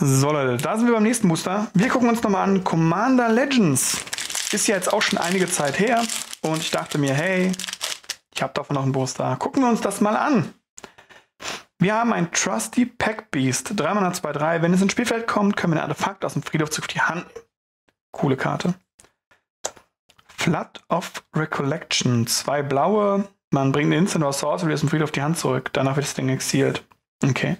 So Leute, da sind wir beim nächsten Muster. Wir gucken uns nochmal an Commander Legends. Ist ja jetzt auch schon einige Zeit her und ich dachte mir, hey, ich habe davon noch ein Booster. Gucken wir uns das mal an. Wir haben ein Trusty Pack Beast, 3-2/3. Wenn es ins Spielfeld kommt, können wir ein Artefakt aus dem Friedhofszug die Hand nehmen. Coole Karte. Flood of Recollection, 2 blaue. Man bringt eine Instant oder Source und wieder aus dem Friedhof die Hand zurück. Danach wird das Ding exiliert. Okay.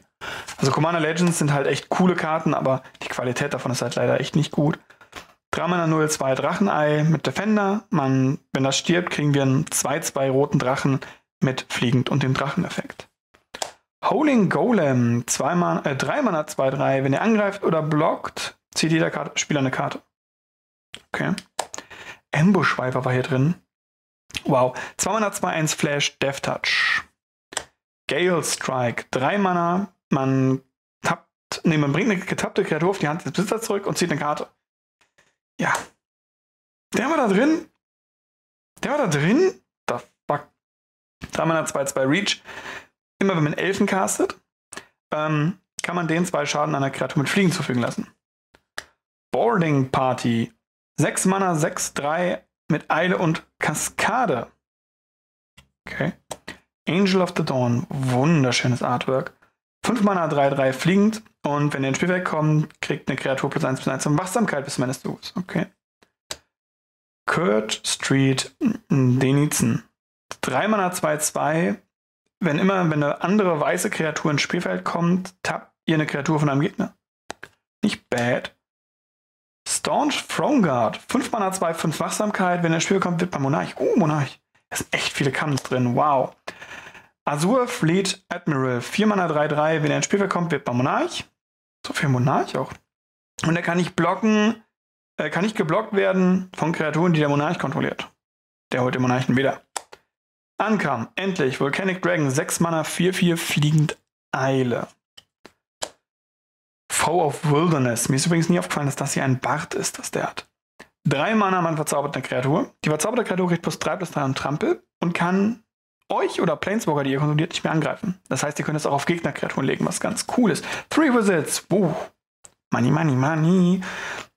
Also Commander Legends sind halt echt coole Karten, aber die Qualität davon ist halt leider echt nicht gut. 3-0, 2 Drachenei mit Defender. Wenn das stirbt, kriegen wir einen 2/2 roten Drachen mit Fliegend und dem Dracheneffekt. Howling Golem, 3-Mana, 2/3. Wenn ihr angreift oder blockt, zieht jeder Spieler eine Karte. Okay. Ambush Viper war hier drin. Wow. 2-Mana, 2/1 Flash, Death Touch. Gale Strike, 3 Mana. Man bringt eine getappte Kreatur auf die Hand des Besitzers zurück und zieht eine Karte. Ja. Der war da drin. Da fuck. 3-Mana, 2/2 Reach. Immer wenn man Elfen castet, kann man den 2 Schaden einer Kreatur mit Fliegen zufügen lassen. Boarding Party. 6-Mana, 6/3 mit Eile und Kaskade. Okay. Angel of the Dawn. Wunderschönes Artwork. 5-Mana, 3/3 fliegend. Und wenn ihr ins Spielfeld kommt, kriegt eine Kreatur +1/+1 und Wachsamkeit bis Ende des Zuges. Okay. Kurt Street Denizen. 3-Mana, 2/2. Wenn eine andere weiße Kreatur ins Spielfeld kommt, tappt ihr eine Kreatur von einem Gegner. Nicht bad. Staunch Throneguard. 5-Mana, 2/5 Wachsamkeit. Wenn er ins Spiel kommt, wird man Monarch. Oh, Monarch. Es sind echt viele Kampf drin. Wow. Azur Fleet Admiral. 4-Mana, 3/3. Wenn er ins Spiel kommt, wird man Monarch. So viel Monarch auch. Und er kann nicht blocken, kann nicht geblockt werden von Kreaturen, die der Monarch kontrolliert. Der holt den Monarchen wieder. Ankam. Endlich. Volcanic Dragon. 6-Mana, 4/4 fliegend Eile. Faux of Wilderness. Mir ist übrigens nie aufgefallen, dass das hier ein Bard ist, das der hat. 3 Mana, man verzaubert eine Kreatur. Die verzauberte Kreatur kriegt +3/+3 und Trampel und kann euch oder Planeswalker, die ihr kontrolliert, nicht mehr angreifen. Das heißt, ihr könnt es auch auf Gegnerkreaturen legen, was ganz cool ist. 3 Wizards. Money, money, money.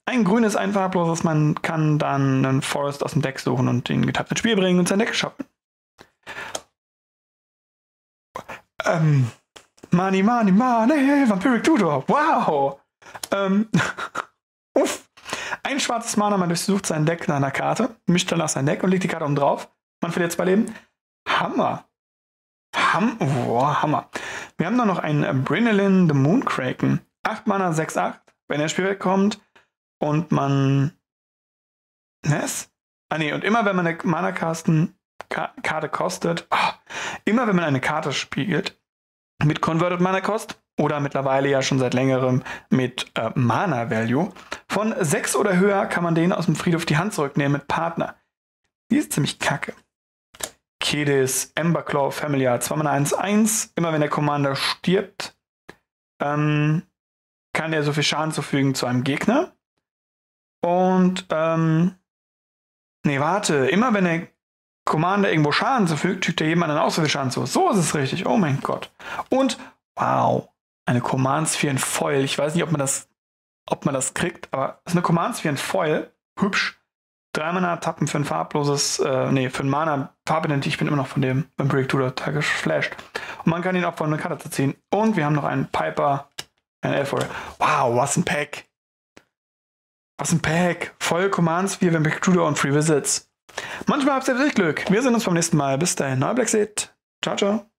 Ein grünes, ein farbloses. Man kann dann einen Forest aus dem Deck suchen und den getappten Spiel bringen und sein Deck schaffen. Money, money, money, Vampiric Tutor, wow! Uff! Ein schwarzes Mana, man durchsucht sein Deck nach einer Karte, mischt danach sein Deck und legt die Karte oben drauf. Man verliert 2 Leben. Hammer! Hammer! Wir haben da noch einen Brinelin the Moonkraken. 8-Mana, 6/8. Wenn er ins Spielfeld kommt und man... und immer wenn man eine Mana-Karte kostet... Immer wenn man eine Karte spielt, mit Converted Mana Cost oder mittlerweile ja schon seit längerem mit Mana Value, von 6 oder höher kann man den aus dem Friedhof die Hand zurücknehmen mit Partner. Die ist ziemlich kacke. Kedis, Emberclaw, Familiar, 2-Mana, 1/1. Immer wenn der Commander stirbt, kann er so viel Schaden zufügen zu einem Gegner. Und, immer wenn der Commander irgendwo Schaden zufügt, fügt er jemanden auch so viel Schaden zu. So ist es richtig. Oh mein Gott. Und, wow, eine Command-Sphere in Foil. Ich weiß nicht, ob man das kriegt, aber es ist eine Command-Sphere in Foil. Hübsch. 3 Mana, tappen für ein farbloses, für ein Mana Farbidentik. Ich bin immer noch von dem Vampiric Tutor geflasht. Und man kann ihn auch von einer Karte ziehen. Und wir haben noch einen Piper, einen Elf-Warrior. Wow, was ein Pack. Was ein Pack. Voll Command-Sphere, Vampiric Tutor und Free Visits. Manchmal habt ihr Glück. Wir sehen uns beim nächsten Mal. Bis dahin. Neuer Black Seed. Ciao, ciao.